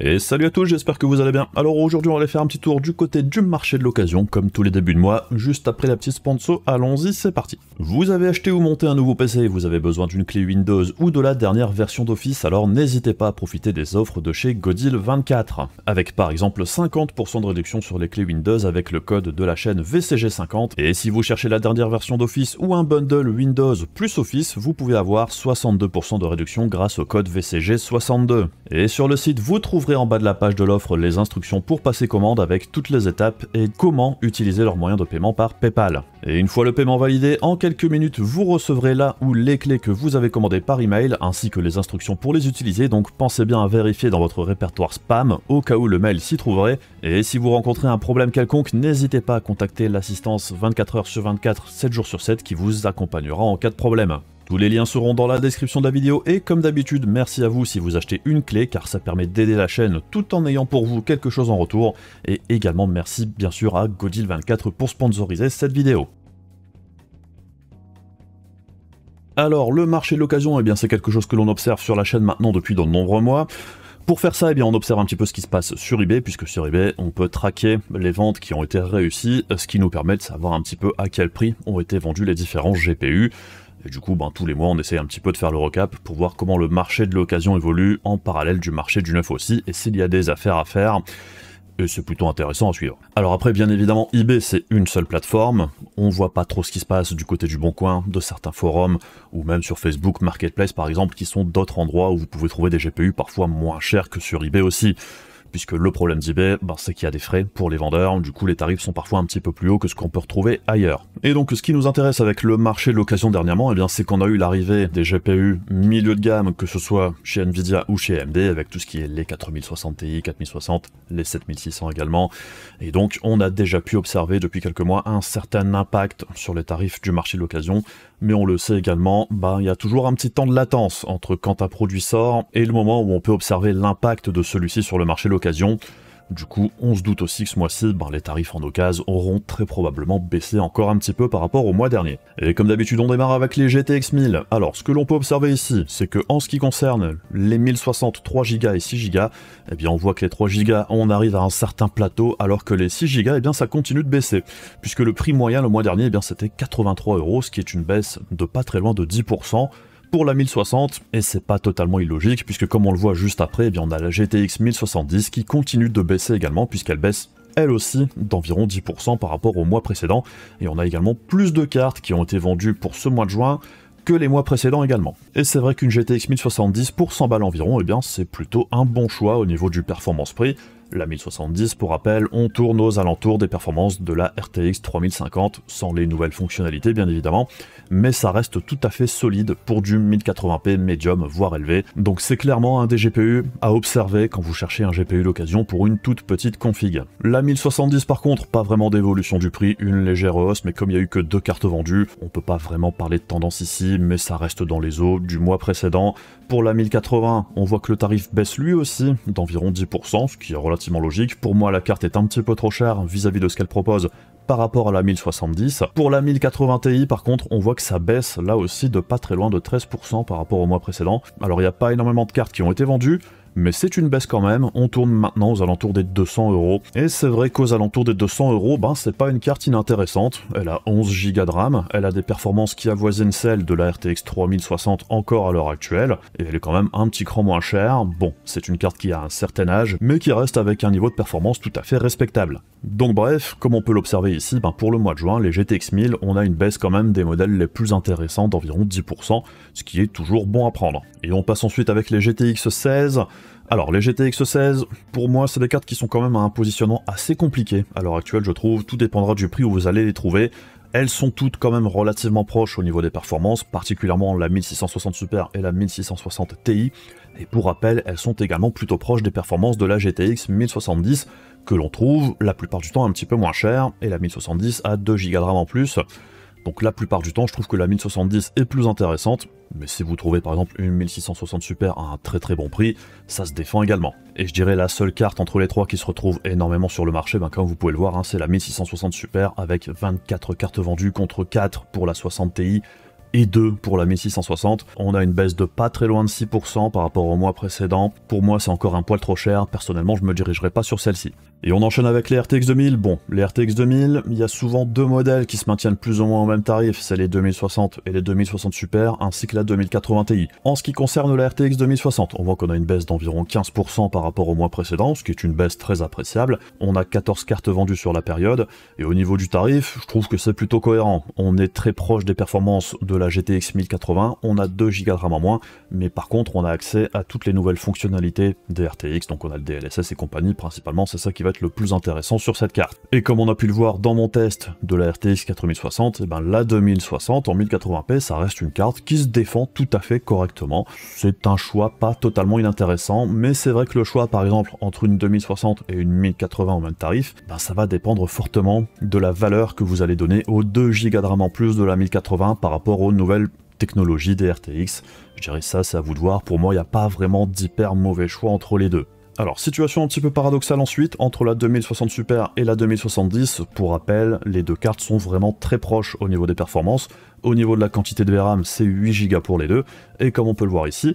Et salut à tous, j'espère que vous allez bien. Alors aujourd'hui on va aller faire un petit tour du côté du marché de l'occasion, comme tous les débuts de mois, juste après la petite sponsor. Allons-y, c'est parti. Vous avez acheté ou monté un nouveau PC, vous avez besoin d'une clé Windows ou de la dernière version d'Office, alors n'hésitez pas à profiter des offres de chez Godeal24, avec par exemple 50% de réduction sur les clés Windows avec le code de la chaîne VCG50, et si vous cherchez la dernière version d'Office ou un bundle Windows plus Office, vous pouvez avoir 62% de réduction grâce au code VCG62. Et sur le site, vous trouverez en bas de la page de l'offre les instructions pour passer commande avec toutes les étapes et comment utiliser leurs moyens de paiement par PayPal. Et une fois le paiement validé, en quelques minutes, vous recevrez là ou les clés que vous avez commandées par email ainsi que les instructions pour les utiliser, donc pensez bien à vérifier dans votre répertoire spam au cas où le mail s'y trouverait. Et si vous rencontrez un problème quelconque, n'hésitez pas à contacter l'assistance 24h sur 24, 7 jours sur 7 qui vous accompagnera en cas de problème. Tous les liens seront dans la description de la vidéo et comme d'habitude, merci à vous si vous achetez une clé car ça permet d'aider la chaîne tout en ayant pour vous quelque chose en retour. Et également merci bien sûr à Godeal24 pour sponsoriser cette vidéo. Alors le marché de l'occasion, eh bien c'est quelque chose que l'on observe sur la chaîne maintenant depuis de nombreux mois. Pour faire ça, eh bien, on observe un petit peu ce qui se passe sur eBay, puisque sur eBay, on peut traquer les ventes qui ont été réussies, ce qui nous permet de savoir un petit peu à quel prix ont été vendus les différents GPU. Et du coup, ben, tous les mois, on essaie un petit peu de faire le recap pour voir comment le marché de l'occasion évolue en parallèle du marché du neuf aussi, et s'il y a des affaires à faire. Et c'est plutôt intéressant à suivre. Alors après, bien évidemment, eBay, c'est une seule plateforme. On voit pas trop ce qui se passe du côté du Bon Coin, de certains forums, ou même sur Facebook Marketplace, par exemple, qui sont d'autres endroits où vous pouvez trouver des GPU parfois moins chers que sur eBay aussi. Puisque le problème d'eBay, ben, c'est qu'il y a des frais pour les vendeurs, du coup les tarifs sont parfois un petit peu plus hauts que ce qu'on peut retrouver ailleurs. Et donc ce qui nous intéresse avec le marché de l'occasion dernièrement, eh bien c'est qu'on a eu l'arrivée des GPU milieu de gamme, que ce soit chez Nvidia ou chez AMD, avec tout ce qui est les 4060 Ti, 4060, les 7600 également. Et donc on a déjà pu observer depuis quelques mois un certain impact sur les tarifs du marché de l'occasion, mais on le sait également, ben, il y a toujours un petit temps de latence entre quand un produit sort et le moment où on peut observer l'impact de celui-ci sur le marché de l'occasion. Du coup, on se doute aussi que ce mois-ci, ben, les tarifs en occasion auront très probablement baissé encore un petit peu par rapport au mois dernier. Et comme d'habitude, on démarre avec les GTX 1000. Alors, ce que l'on peut observer ici, c'est que en ce qui concerne les 1060, 3Go et 6Go, eh bien, on voit que les 3Go, on arrive à un certain plateau, alors que les 6Go, eh bien, ça continue de baisser. Puisque le prix moyen le mois dernier, eh bien, c'était 83 €, ce qui est une baisse de pas très loin de 10%. Pour la 1060, et c'est pas totalement illogique, puisque comme on le voit juste après, eh bien on a la GTX 1070 qui continue de baisser également, puisqu'elle baisse elle aussi d'environ 10% par rapport au mois précédent, et on a également plus de cartes qui ont été vendues pour ce mois de juin que les mois précédents également. Et c'est vrai qu'une GTX 1070 pour 100 balles environ, eh bien c'est plutôt un bon choix au niveau du performance prix. La 1070, pour rappel, on tourne aux alentours des performances de la RTX 3050, sans les nouvelles fonctionnalités bien évidemment, mais ça reste tout à fait solide pour du 1080p médium voire élevé, donc c'est clairement un des GPU à observer quand vous cherchez un GPU d'occasion pour une toute petite config. La 1070 par contre, pas vraiment d'évolution du prix, une légère hausse, mais comme il n'y a eu que deux cartes vendues, on peut pas vraiment parler de tendance ici, mais ça reste dans les eaux du mois précédent. Pour la 1080, on voit que le tarif baisse lui aussi d'environ 10%, ce qui est relativement logique. Pour moi, la carte est un petit peu trop chère vis-à-vis de ce qu'elle propose par rapport à la 1070. Pour la 1080 Ti, par contre, on voit que ça baisse là aussi de pas très loin de 13% par rapport au mois précédent. Alors, il n'y a pas énormément de cartes qui ont été vendues, mais c'est une baisse quand même, on tourne maintenant aux alentours des 200 €. Et c'est vrai qu'aux alentours des 200 €, ben c'est pas une carte inintéressante. Elle a 11 Go de RAM, elle a des performances qui avoisinent celles de la RTX 3060 encore à l'heure actuelle, et elle est quand même un petit cran moins chère. Bon, c'est une carte qui a un certain âge, mais qui reste avec un niveau de performance tout à fait respectable. Donc bref, comme on peut l'observer ici, ben pour le mois de juin, les GTX 1000, on a une baisse quand même des modèles les plus intéressants d'environ 10%, ce qui est toujours bon à prendre. Et on passe ensuite avec les GTX 16. Alors les GTX 16, pour moi c'est des cartes qui sont quand même à un positionnement assez compliqué à l'heure actuelle je trouve, tout dépendra du prix où vous allez les trouver. Elles sont toutes quand même relativement proches au niveau des performances, particulièrement la 1660 Super et la 1660 Ti. Et pour rappel, elles sont également plutôt proches des performances de la GTX 1070 que l'on trouve la plupart du temps un petit peu moins chère, et la 1070 a 2 Go de RAM en plus. Donc la plupart du temps, je trouve que la 1070 est plus intéressante, mais si vous trouvez par exemple une 1660 Super à un très très bon prix, ça se défend également. Et je dirais la seule carte entre les trois qui se retrouve énormément sur le marché, ben comme vous pouvez le voir, hein, c'est la 1660 Super avec 24 cartes vendues contre 4 pour la 60 Ti. et 2 pour la 1660. On a une baisse de pas très loin de 6% par rapport au mois précédent. Pour moi, c'est encore un poil trop cher. Personnellement, je me dirigerai pas sur celle-ci. Et on enchaîne avec les RTX 2000. Bon, les RTX 2000, il y a souvent deux modèles qui se maintiennent plus ou moins au même tarif. C'est les 2060 et les 2060 Super, ainsi que la 2080 Ti. En ce qui concerne la RTX 2060, on voit qu'on a une baisse d'environ 15% par rapport au mois précédent, ce qui est une baisse très appréciable. On a 14 cartes vendues sur la période. Et au niveau du tarif, je trouve que c'est plutôt cohérent. On est très proche des performances de la GTX 1080, on a 2 Go de RAM en moins, mais par contre on a accès à toutes les nouvelles fonctionnalités des RTX, donc on a le DLSS et compagnie, principalement c'est ça qui va être le plus intéressant sur cette carte. Et comme on a pu le voir dans mon test de la RTX 4060, et ben la 2060 en 1080p, ça reste une carte qui se défend tout à fait correctement. C'est un choix pas totalement inintéressant, mais c'est vrai que le choix par exemple entre une 2060 et une 1080 au même tarif, ben ça va dépendre fortement de la valeur que vous allez donner aux 2 Go de RAM en plus de la 1080 par rapport aux nouvelles technologies des RTX. Je dirais ça, c'est à vous de voir. Pour moi, il n'y a pas vraiment d'hyper mauvais choix entre les deux. Alors, situation un petit peu paradoxale ensuite, entre la 2060 Super et la 2070, pour rappel, les deux cartes sont vraiment très proches au niveau des performances. Au niveau de la quantité de VRAM, c'est 8 Go pour les deux, et comme on peut le voir ici,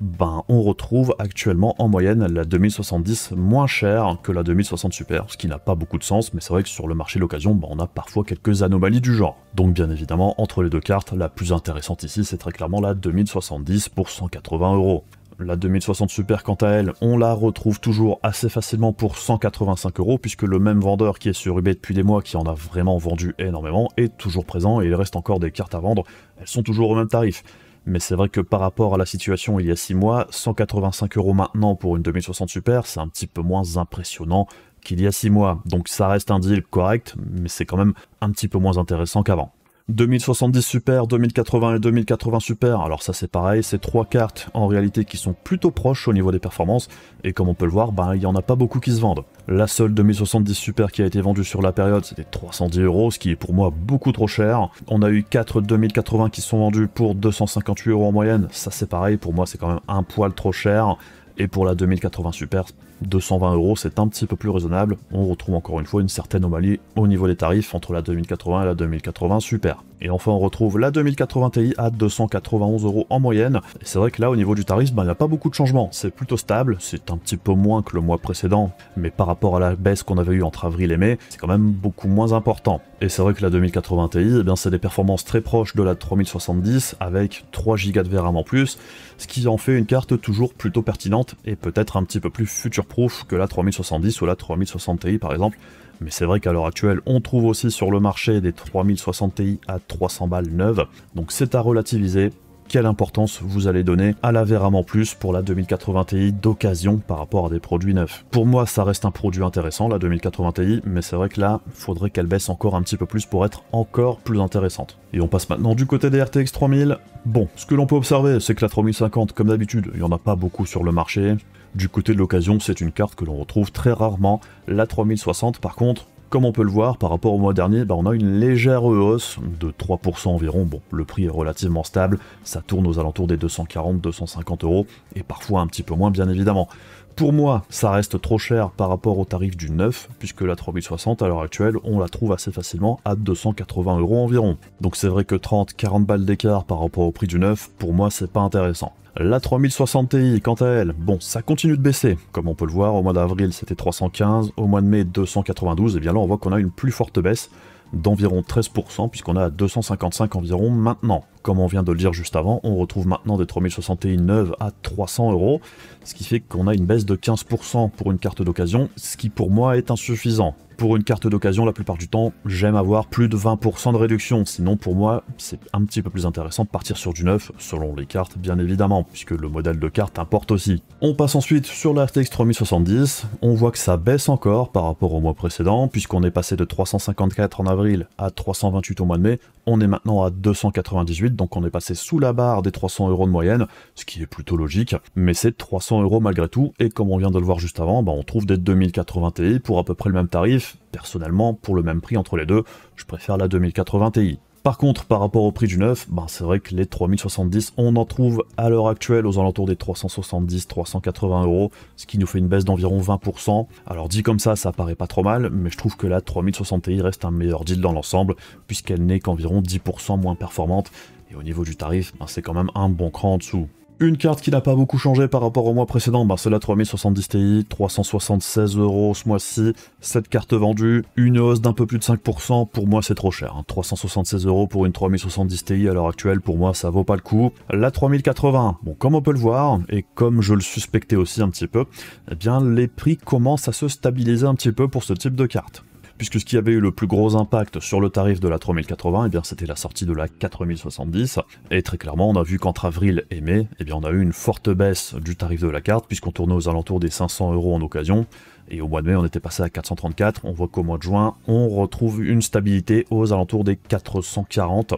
ben, on retrouve actuellement en moyenne la 2070 moins chère que la 2060 Super, ce qui n'a pas beaucoup de sens, mais c'est vrai que sur le marché d'occasion, ben, on a parfois quelques anomalies du genre. Donc bien évidemment, entre les deux cartes, la plus intéressante ici, c'est très clairement la 2070 pour 180 €. La 2060 Super, quant à elle, on la retrouve toujours assez facilement pour 185 €, puisque le même vendeur qui est sur eBay depuis des mois, qui en a vraiment vendu énormément, est toujours présent et il reste encore des cartes à vendre, elles sont toujours au même tarif. Mais c'est vrai que par rapport à la situation il y a 6 mois, 185 € maintenant pour une 2060 Super, c'est un petit peu moins impressionnant qu'il y a 6 mois. Donc ça reste un deal correct, mais c'est quand même un petit peu moins intéressant qu'avant. 2070 Super, 2080 et 2080 Super, alors ça c'est pareil, c'est 3 cartes en réalité qui sont plutôt proches au niveau des performances, et comme on peut le voir, ben, il n'y en a pas beaucoup qui se vendent. La seule 2070 Super qui a été vendue sur la période, c'était 310 €, ce qui est pour moi beaucoup trop cher. On a eu 4 2080 qui sont vendus pour 258 € en moyenne, ça c'est pareil, pour moi c'est quand même un poil trop cher. Et pour la 2080 Super, 220 €, c'est un petit peu plus raisonnable. On retrouve encore une fois une certaine anomalie au niveau des tarifs entre la 2080 et la 2080 Super. Et enfin, on retrouve la 2080 Ti à 291 € en moyenne. Et c'est vrai que là, au niveau du tarif, ben, il n'y a pas beaucoup de changements. C'est plutôt stable, c'est un petit peu moins que le mois précédent. Mais par rapport à la baisse qu'on avait eue entre avril et mai, c'est quand même beaucoup moins important. Et c'est vrai que la 2080 Ti, eh bien, c'est des performances très proches de la 3070 avec 3 Go de VRAM en plus, ce qui en fait une carte toujours plutôt pertinente et peut-être un petit peu plus future-proof que la 3070 ou la 3060 Ti par exemple. Mais c'est vrai qu'à l'heure actuelle, on trouve aussi sur le marché des 3060 Ti à 300 € neuves, donc c'est à relativiser. Quelle importance vous allez donner à la VRAM en plus pour la 2080 Ti d'occasion par rapport à des produits neufs. Pour moi, ça reste un produit intéressant, la 2080 Ti, mais c'est vrai que là, il faudrait qu'elle baisse encore un petit peu plus pour être encore plus intéressante. Et on passe maintenant du côté des RTX 3000. Bon, ce que l'on peut observer, c'est que la 3050, comme d'habitude, il n'y en a pas beaucoup sur le marché. Du côté de l'occasion, c'est une carte que l'on retrouve très rarement. La 3060, par contre, comme on peut le voir, par rapport au mois dernier, bah on a une légère hausse de 3% environ. Bon, le prix est relativement stable, ça tourne aux alentours des 240-250 € et parfois un petit peu moins bien évidemment. Pour moi, ça reste trop cher par rapport au tarif du neuf, puisque la 3060 à l'heure actuelle, on la trouve assez facilement à 280 € environ. Donc c'est vrai que 30-40 € d'écart par rapport au prix du neuf, pour moi c'est pas intéressant. La 3060 Ti, quant à elle, bon, ça continue de baisser. Comme on peut le voir, au mois d'avril c'était 315, au mois de mai 292, et bien là on voit qu'on a une plus forte baisse d'environ 13%, puisqu'on a 255 environ maintenant. Comme on vient de le dire juste avant, on retrouve maintenant des 3060 Ti neuves à 300 €, ce qui fait qu'on a une baisse de 15% pour une carte d'occasion, ce qui pour moi est insuffisant. Pour une carte d'occasion, la plupart du temps, j'aime avoir plus de 20% de réduction, sinon pour moi, c'est un petit peu plus intéressant de partir sur du neuf, selon les cartes bien évidemment, puisque le modèle de carte importe aussi. On passe ensuite sur la RTX 3070, on voit que ça baisse encore par rapport au mois précédent, puisqu'on est passé de 354 en avril à 328 au mois de mai, on est maintenant à 298, donc on est passé sous la barre des 300 € de moyenne, ce qui est plutôt logique, mais c'est 300 € malgré tout, et comme on vient de le voir juste avant, bah on trouve des 2080 Ti pour à peu près le même tarif. Personnellement, pour le même prix entre les deux, je préfère la 2080 Ti. Par contre, par rapport au prix du neuf, ben c'est vrai que les 3070, on en trouve à l'heure actuelle aux alentours des 370-380 €, ce qui nous fait une baisse d'environ 20%. Alors dit comme ça paraît pas trop mal, mais je trouve que la 3060 Ti reste un meilleur deal dans l'ensemble, puisqu'elle n'est qu'environ 10% moins performante Et au niveau du tarif, ben c'est quand même un bon cran en dessous. Une carte qui n'a pas beaucoup changé par rapport au mois précédent, bah c'est la 3070 Ti, 376 € ce mois-ci, cette carte vendue, une hausse d'un peu plus de 5%, pour moi c'est trop cher, hein. 376 € pour une 3070 Ti à l'heure actuelle, pour moi ça vaut pas le coup. La 3080, bon comme on peut le voir, et comme je le suspectais aussi un petit peu, eh bien les prix commencent à se stabiliser un petit peu pour ce type de carte. Puisque ce qui avait eu le plus gros impact sur le tarif de la 3080, eh bien c'était la sortie de la 4070. Et très clairement, on a vu qu'entre avril et mai, eh bien on a eu une forte baisse du tarif de la carte, puisqu'on tournait aux alentours des 500 € en occasion. Et au mois de mai, on était passé à 434. On voit qu'au mois de juin, on retrouve une stabilité aux alentours des 440.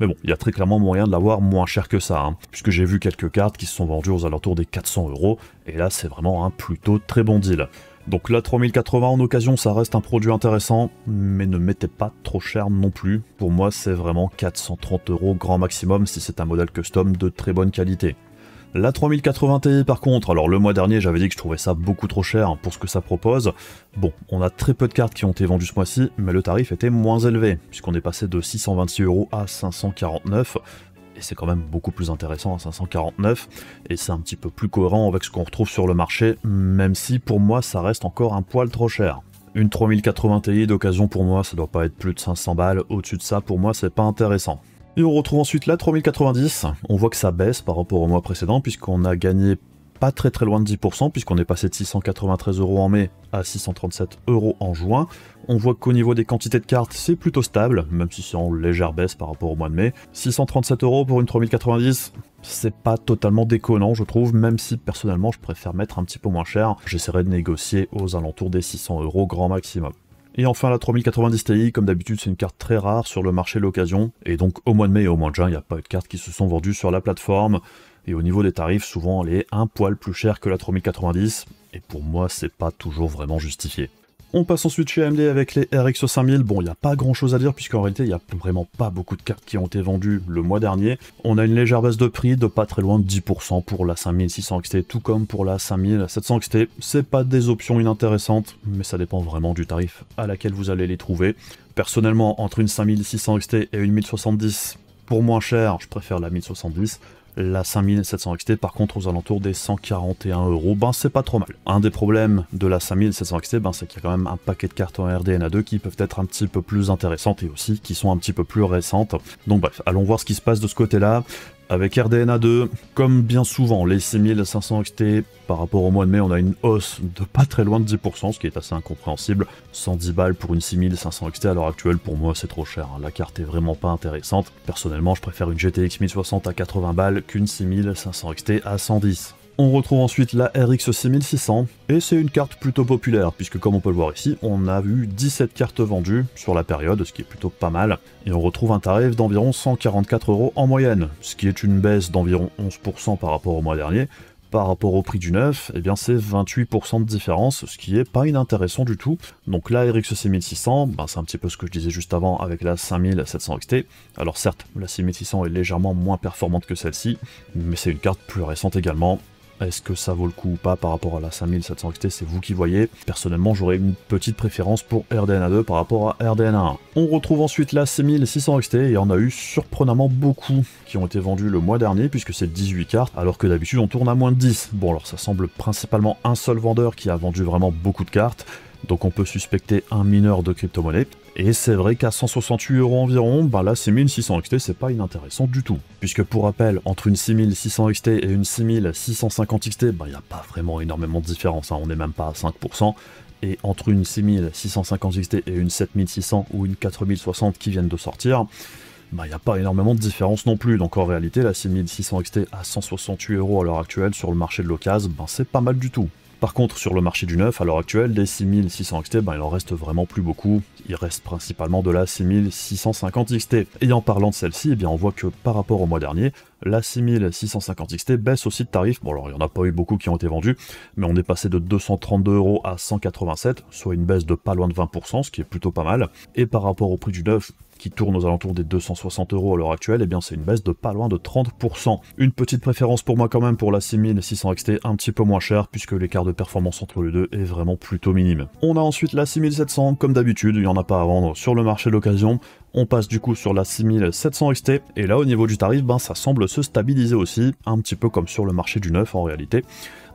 Mais bon, il y a très clairement moyen de l'avoir moins cher que ça, hein, puisque j'ai vu quelques cartes qui se sont vendues aux alentours des 400 €. Et là, c'est vraiment un plutôt très bon deal. Donc la 3080 en occasion, ça reste un produit intéressant, mais ne mettez pas trop cher non plus. Pour moi, c'est vraiment 430 € grand maximum si c'est un modèle custom de très bonne qualité. La 3080 Ti par contre, alors le mois dernier j'avais dit que je trouvais ça beaucoup trop cher pour ce que ça propose. Bon, on a très peu de cartes qui ont été vendues ce mois-ci, mais le tarif était moins élevé, puisqu'on est passé de 626 € à 549 €. Et c'est quand même beaucoup plus intéressant à 549, et c'est un petit peu plus cohérent avec ce qu'on retrouve sur le marché, même si pour moi ça reste encore un poil trop cher. Une 3080 Ti d'occasion pour moi ça doit pas être plus de 500 balles, au-dessus de ça pour moi c'est pas intéressant. Et on retrouve ensuite la 3090, on voit que ça baisse par rapport au mois précédent puisqu'on a gagné pas très loin de 10%, puisqu'on est passé de 693 € en mai à 637 € en juin. On voit qu'au niveau des quantités de cartes, c'est plutôt stable, même si c'est en légère baisse par rapport au mois de mai. 637 € pour une 3090, c'est pas totalement déconnant je trouve, même si personnellement je préfère mettre un petit peu moins cher. J'essaierai de négocier aux alentours des 600 € grand maximum. Et enfin la 3090 Ti, comme d'habitude c'est une carte très rare sur le marché de l'occasion, et donc au mois de mai et au mois de juin il n'y a pas eu de cartes qui se sont vendues sur la plateforme, et au niveau des tarifs souvent elle est un poil plus chère que la 3090, et pour moi c'est pas toujours vraiment justifié. On passe ensuite chez AMD avec les RX 5000, bon il n'y a pas grand chose à dire puisqu'en réalité il n'y a vraiment pas beaucoup de cartes qui ont été vendues le mois dernier. On a une légère baisse de prix de pas très loin de 10% pour la 5600 XT, tout comme pour la 5700 XT, c'est pas des options inintéressantes, mais ça dépend vraiment du tarif à laquelle vous allez les trouver. Personnellement entre une 5600 XT et une 1070, pour moins cher, je préfère la 1070. La 5700 XT par contre aux alentours des 141 €, ben c'est pas trop mal. Un des problèmes de la 5700 XT, ben c'est qu'il y a quand même un paquet de cartes en RDNA 2 qui peuvent être un petit peu plus intéressantes et aussi qui sont un petit peu plus récentes. Donc bref, allons voir ce qui se passe de ce côté-là. Avec RDNA 2, comme bien souvent les 6500 XT, par rapport au mois de mai, on a une hausse de pas très loin de 10%, ce qui est assez incompréhensible. 110 balles pour une 6500 XT à l'heure actuelle, pour moi c'est trop cher, hein. La carte est vraiment pas intéressante. Personnellement, je préfère une GTX 1060 à 80 balles qu'une 6500 XT à 110. On retrouve ensuite la RX 6600, et c'est une carte plutôt populaire, puisque comme on peut le voir ici, on a eu 17 cartes vendues sur la période, ce qui est plutôt pas mal, et on retrouve un tarif d'environ 144 € en moyenne, ce qui est une baisse d'environ 11% par rapport au mois dernier. Par rapport au prix du neuf, et eh bien c'est 28% de différence, ce qui est pas inintéressant du tout. Donc la RX 6600, ben c'est un petit peu ce que je disais juste avant avec la 5700 XT. Alors certes, la 6600 est légèrement moins performante que celle-ci, mais c'est une carte plus récente également. Est-ce que ça vaut le coup ou pas par rapport à la 5700 XT, c'est vous qui voyez. Personnellement, j'aurais une petite préférence pour RDNA 2 par rapport à RDNA 1. On retrouve ensuite la 6600 XT, et on a eu surprenamment beaucoup qui ont été vendus le mois dernier, puisque c'est 18 cartes, alors que d'habitude on tourne à moins de 10. Bon alors ça semble principalement un seul vendeur qui a vendu vraiment beaucoup de cartes, donc on peut suspecter un mineur de crypto-monnaie. Et c'est vrai qu'à 168 € environ, ben là 6600 XT c'est pas inintéressant du tout. Puisque pour rappel, entre une 6600 XT et une 6650 XT, ben il n'y a pas vraiment énormément de différence, hein, on n'est même pas à 5%. Et entre une 6650 XT et une 7600 ou une 4060 qui viennent de sortir, ben il n'y a pas énormément de différence non plus. Donc en réalité, la 6600 XT à 168 € à l'heure actuelle sur le marché de l'occasion, ben c'est pas mal du tout. Par contre, sur le marché du neuf, à l'heure actuelle, des 6600 XT, ben, il en reste vraiment plus beaucoup. Il reste principalement de la 6650 XT. Et en parlant de celle-ci, eh bien, on voit que par rapport au mois dernier, la 6650 XT baisse aussi de tarif. Bon, alors, il n'y en a pas eu beaucoup qui ont été vendus, mais on est passé de 232 € à 187, soit une baisse de pas loin de 20%, ce qui est plutôt pas mal. Et par rapport au prix du neuf, qui tourne aux alentours des 260 € à l'heure actuelle, et bien c'est une baisse de pas loin de 30%. Une petite préférence pour moi quand même pour la 6600 XT, un petit peu moins chère, puisque l'écart de performance entre les deux est vraiment plutôt minime. On a ensuite la 6700, comme d'habitude, il n'y en a pas à vendre sur le marché de l'occasion. On passe du coup sur la 6700 XT, et là au niveau du tarif, ben, ça semble se stabiliser aussi, un petit peu comme sur le marché du neuf en réalité.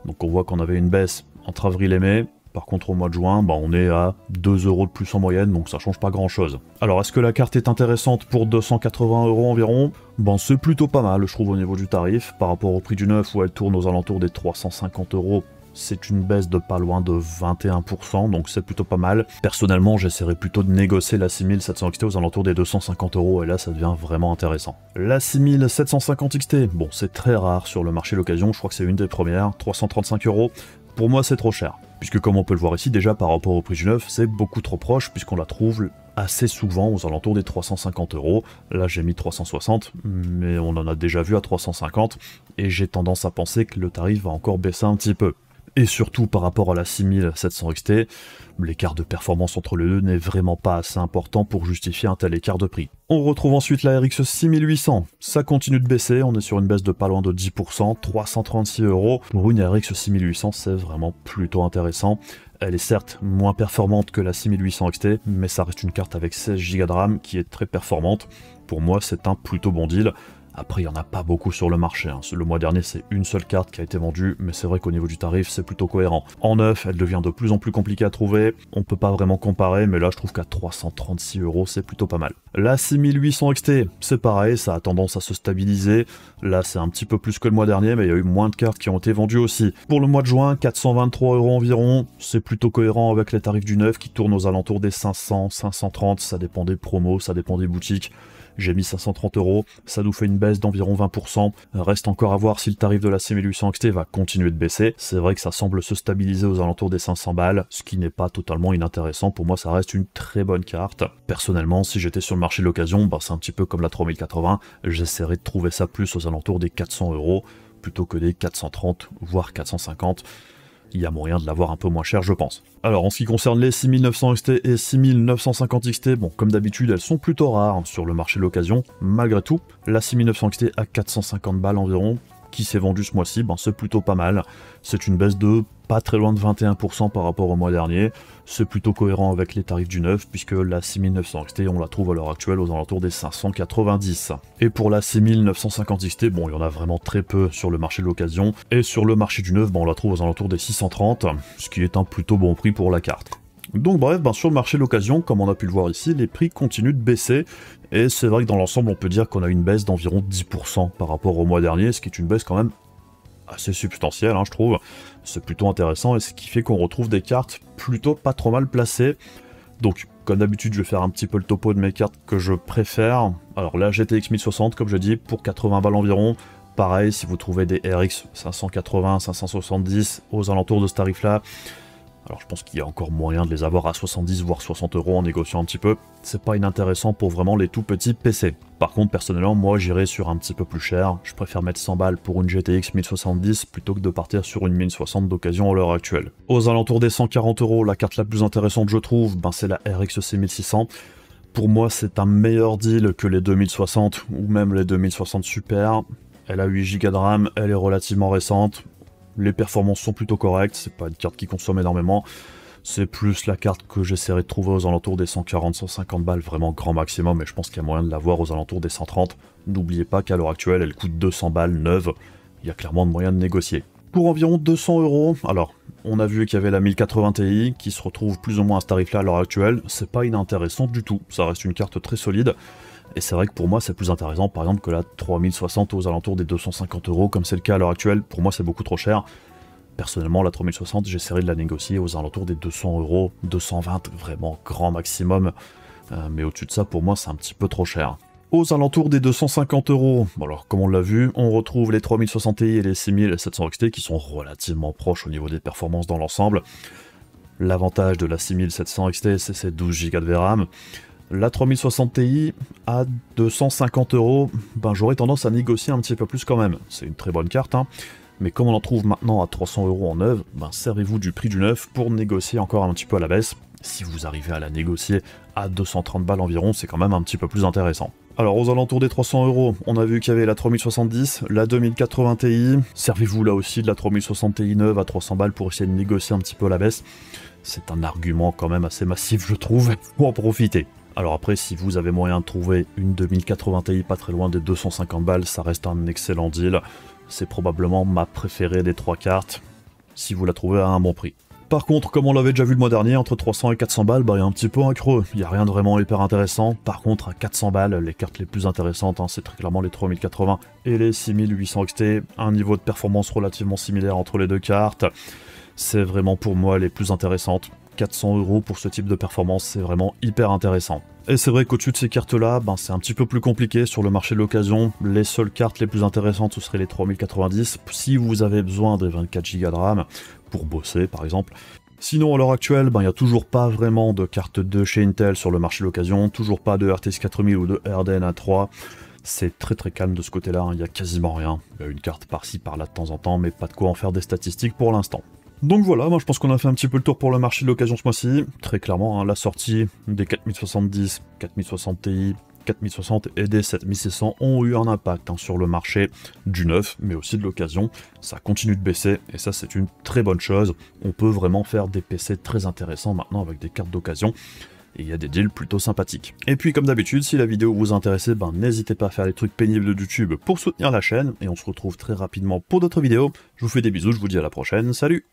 Donc on voit qu'on avait une baisse entre avril et mai. Par contre, au mois de juin, bah, on est à 2 € de plus en moyenne, donc ça change pas grand chose. Alors, est-ce que la carte est intéressante pour 280 € environ? Bon, c'est plutôt pas mal, je trouve, au niveau du tarif. Par rapport au prix du neuf, où elle tourne aux alentours des 350 €, c'est une baisse de pas loin de 21%, donc c'est plutôt pas mal. Personnellement, j'essaierai plutôt de négocier la 6700 XT aux alentours des 250 €, et là, ça devient vraiment intéressant. La 6750 XT, bon, c'est très rare sur le marché l'occasion, je crois que c'est une des premières, 335 €. Pour moi, c'est trop cher, puisque comme on peut le voir ici, déjà par rapport au prix du neuf, c'est beaucoup trop proche, puisqu'on la trouve assez souvent aux alentours des 350 €. Là, j'ai mis 360, mais on en a déjà vu à 350, et j'ai tendance à penser que le tarif va encore baisser un petit peu. Et surtout par rapport à la 6700 XT, l'écart de performance entre les deux n'est vraiment pas assez important pour justifier un tel écart de prix. On retrouve ensuite la RX 6800, ça continue de baisser, on est sur une baisse de pas loin de 10%, 336 € pour une RX 6800, c'est vraiment plutôt intéressant. Elle est certes moins performante que la 6800 XT, mais ça reste une carte avec 16 Go de RAM qui est très performante. Pour moi, c'est un plutôt bon deal. Après, il n'y en a pas beaucoup sur le marché. Le mois dernier, c'est une seule carte qui a été vendue, mais c'est vrai qu'au niveau du tarif, c'est plutôt cohérent. En neuf, elle devient de plus en plus compliquée à trouver. On ne peut pas vraiment comparer, mais là, je trouve qu'à 336 €, c'est plutôt pas mal. La 6800 XT, c'est pareil, ça a tendance à se stabiliser. Là, c'est un petit peu plus que le mois dernier, mais il y a eu moins de cartes qui ont été vendues aussi. Pour le mois de juin, 423 € environ. C'est plutôt cohérent avec les tarifs du neuf qui tournent aux alentours des 500, 530. Ça dépend des promos, ça dépend des boutiques. J'ai mis 530 €, ça nous fait une baisse d'environ 20%. Reste encore à voir si le tarif de la 6800 XT va continuer de baisser. C'est vrai que ça semble se stabiliser aux alentours des 500 balles, ce qui n'est pas totalement inintéressant. Pour moi, ça reste une très bonne carte. Personnellement, si j'étais sur le marché de l'occasion, bah, c'est un petit peu comme la 3080, j'essaierais de trouver ça plus aux alentours des 400 € plutôt que des 430 voire 450. Il y a moyen de l'avoir un peu moins cher, je pense. Alors, en ce qui concerne les 6900 XT et 6950 XT, bon, comme d'habitude, elles sont plutôt rares sur le marché de l'occasion. Malgré tout, la 6900 XT à 450 balles environ, qui s'est vendue ce mois-ci, ben, c'est plutôt pas mal. C'est une baisse de pas très loin de 21% par rapport au mois dernier. C'est plutôt cohérent avec les tarifs du neuf, puisque la 6900 XT, on la trouve à l'heure actuelle aux alentours des 590. Et pour la 6950 XT, bon, il y en a vraiment très peu sur le marché de l'occasion. Et sur le marché du neuf, bon, on la trouve aux alentours des 630, ce qui est un plutôt bon prix pour la carte. Donc bref, ben, sur le marché de l'occasion, comme on a pu le voir ici, les prix continuent de baisser. Et c'est vrai que dans l'ensemble, on peut dire qu'on a une baisse d'environ 10% par rapport au mois dernier, ce qui est une baisse quand même assez substantielle, hein, je trouve. C'est plutôt intéressant, et ce qui fait qu'on retrouve des cartes plutôt pas trop mal placées. Donc, comme d'habitude, je vais faire un petit peu le topo de mes cartes que je préfère. Alors la GTX 1060, comme je dis, pour 80 balles environ. Pareil, si vous trouvez des RX 580, 570 aux alentours de ce tarif-là, alors je pense qu'il y a encore moyen de les avoir à 70 voire 60 € en négociant un petit peu. C'est pas inintéressant pour vraiment les tout petits PC. Par contre, personnellement, moi j'irai sur un petit peu plus cher. Je préfère mettre 100 balles pour une GTX 1070 plutôt que de partir sur une 1060 d'occasion à l'heure actuelle. Aux alentours des 140 €, la carte la plus intéressante je trouve, ben, c'est la RX 6600. Pour moi, c'est un meilleur deal que les 2060 ou même les 2060 Super. Elle a 8 Go de RAM, elle est relativement récente. Les performances sont plutôt correctes, c'est pas une carte qui consomme énormément. C'est plus la carte que j'essaierai de trouver aux alentours des 140-150 balles, vraiment grand maximum, et je pense qu'il y a moyen de l'avoir aux alentours des 130. N'oubliez pas qu'à l'heure actuelle, elle coûte 200 balles neuve, il y a clairement de moyen de négocier. Pour environ 200 €, alors on a vu qu'il y avait la 1080 Ti qui se retrouve plus ou moins à ce tarif-là à l'heure actuelle, c'est pas inintéressant du tout, ça reste une carte très solide. Et c'est vrai que pour moi c'est plus intéressant par exemple que la 3060 aux alentours des 250 € comme c'est le cas à l'heure actuelle. Pour moi c'est beaucoup trop cher. Personnellement la 3060 j'essaierai de la négocier aux alentours des 200 €, 220 vraiment grand maximum. Mais au-dessus de ça pour moi c'est un petit peu trop cher. Aux alentours des 250 €, alors comme on l'a vu, on retrouve les 3060 Ti et les 6700 XT qui sont relativement proches au niveau des performances dans l'ensemble. L'avantage de la 6700 XT c'est ses 12 Go de VRAM. La 3060 Ti à 250 €, ben j'aurais tendance à négocier un petit peu plus quand même. C'est une très bonne carte, hein. Mais comme on en trouve maintenant à 300 € en neuf, ben servez-vous du prix du neuf pour négocier encore un petit peu à la baisse. si vous arrivez à la négocier à 230 balles environ, c'est quand même un petit peu plus intéressant. Alors aux alentours des 300 €, on a vu qu'il y avait la 3070, la 2080 Ti, servez-vous là aussi de la 3060 Ti neuve à 300 balles pour essayer de négocier un petit peu la baisse. C'est un argument quand même assez massif, je trouve, pour en profiter. Alors après, si vous avez moyen de trouver une 2080 Ti pas très loin des 250 balles, ça reste un excellent deal. C'est probablement ma préférée des 3 cartes, si vous la trouvez à un bon prix. Par contre, comme on l'avait déjà vu le mois dernier, entre 300 et 400 balles, bah, il y a un petit peu un creux. Il n'y a rien de vraiment hyper intéressant. Par contre, à 400 balles, les cartes les plus intéressantes, hein, c'est très clairement les 3080 et les 6800 XT. Un niveau de performance relativement similaire entre les 2 cartes. C'est vraiment pour moi les plus intéressantes. 400 € pour ce type de performance, c'est vraiment hyper intéressant. Et c'est vrai qu'au-dessus de ces cartes-là, ben, c'est un petit peu plus compliqué sur le marché de l'occasion. Les seules cartes les plus intéressantes, ce seraient les 3090, si vous avez besoin des 24 Go de RAM pour bosser par exemple. Sinon, à l'heure actuelle, il n'y a toujours pas vraiment de carte 2 chez Intel sur le marché de l'occasion, toujours pas de RTX 4000 ou de RDNA 3. C'est très très calme de ce côté-là, il n'y a quasiment rien. Il y a une carte par-ci par-là de temps en temps, mais pas de quoi en faire des statistiques pour l'instant. Donc voilà, moi je pense qu'on a fait un petit peu le tour pour le marché de l'occasion ce mois-ci. Très clairement, hein, la sortie des 4070, 4060 Ti, 4060 et des 7600 ont eu un impact hein, sur le marché du neuf, mais aussi de l'occasion. Ça continue de baisser et ça c'est une très bonne chose. On peut vraiment faire des PC très intéressants maintenant avec des cartes d'occasion. Et il y a des deals plutôt sympathiques. Et puis comme d'habitude, si la vidéo vous intéressait, ben n'hésitez pas à faire les trucs pénibles de YouTube pour soutenir la chaîne. Et on se retrouve très rapidement pour d'autres vidéos. Je vous fais des bisous, je vous dis à la prochaine, salut!